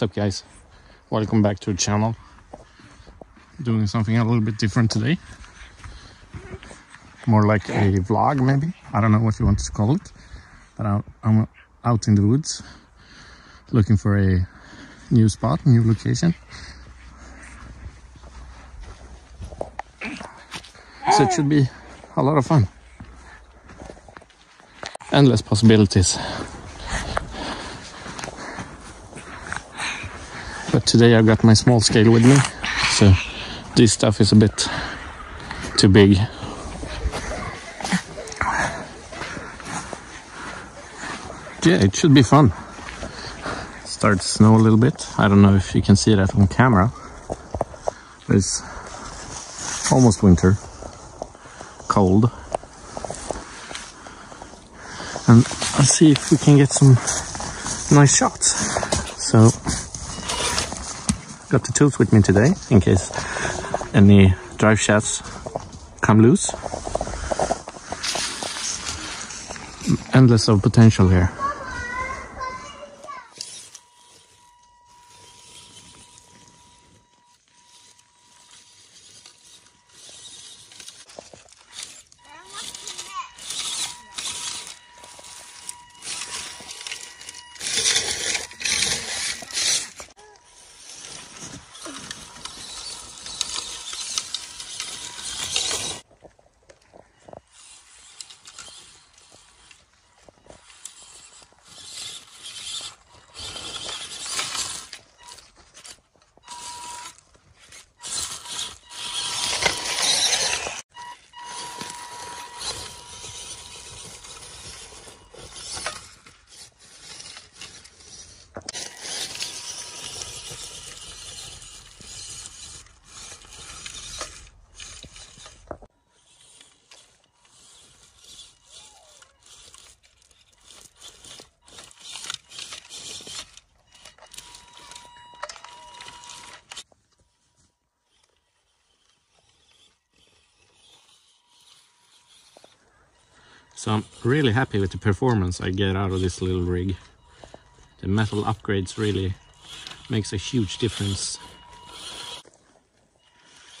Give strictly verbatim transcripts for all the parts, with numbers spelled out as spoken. What's up, guys? Welcome back to the channel. Doing something a little bit different today. More like a vlog, maybe. I don't know what you want to call it. But I'm out in the woods looking for a new spot, new location. So it should be a lot of fun. Endless possibilities. But today I've got my small scale with me, so this stuff is a bit too big. Yeah, it should be fun. It starts to snow a little bit. I don't know if you can see that on camera, but it's almost winter. Cold. And I'll see if we can get some nice shots. So, got the tools with me today, in case any drive shafts come loose. Endless of potential here. So I'm really happy with the performance I get out of this little rig. The metal upgrades really makes a huge difference.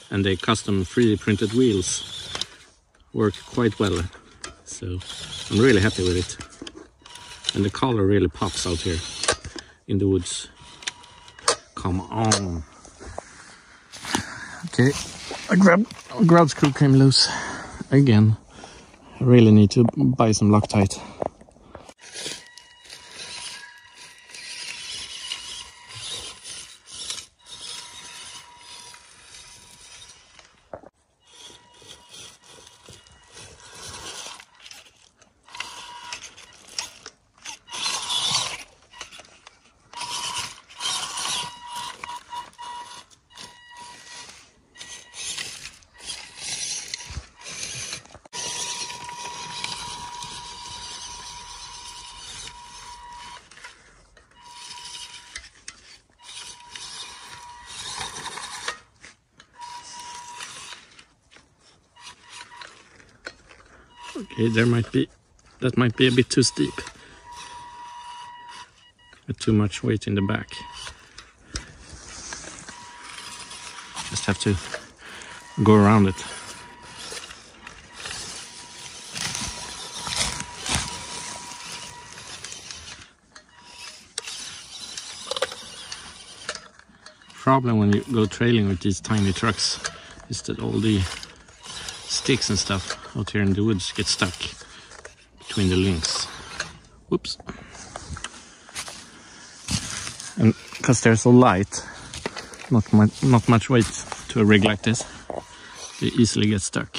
And the custom three D printed wheels work quite well. So I'm really happy with it. And the color really pops out here in the woods. Come on. Okay, I grab, grab screw came loose again. I really need to buy some Loctite. Okay, there might be, that might be a bit too steep. With too much weight in the back. Just have to go around it. Problem when you go trailing with these tiny trucks is that all the sticks and stuff out here in the woods get stuck between the links. Whoops. And because they're so light, not much, not much weight to a rig like this, they easily get stuck.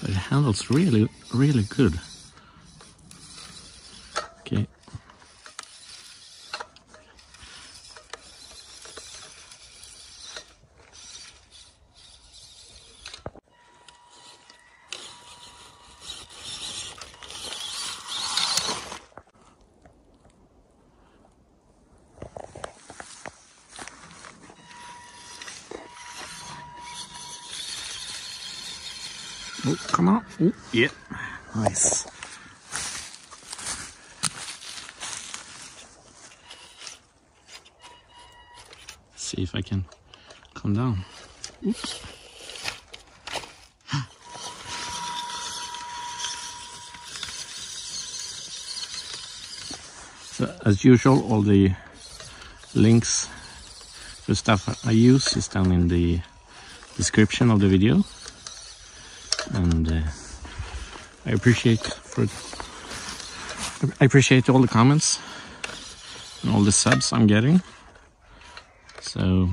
But it handles really, really good. Okay. Oh, come on. Oh, yep. Nice. Let's see if I can come down. Oops. So, as usual, all the links to stuff I use is down in the description of the video, and uh, I appreciate for I appreciate all the comments and all the subs I'm getting. So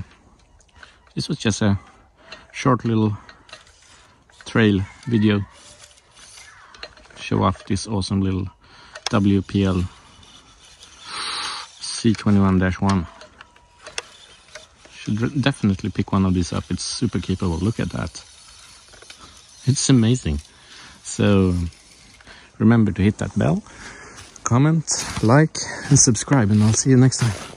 this was just a short little trail video to show off this awesome little W P L C twenty-one dash one. Should definitely pick one of these up. It's super capable. Look at that. It's amazing. So remember to hit that bell, comment, like, and subscribe, and I'll see you next time.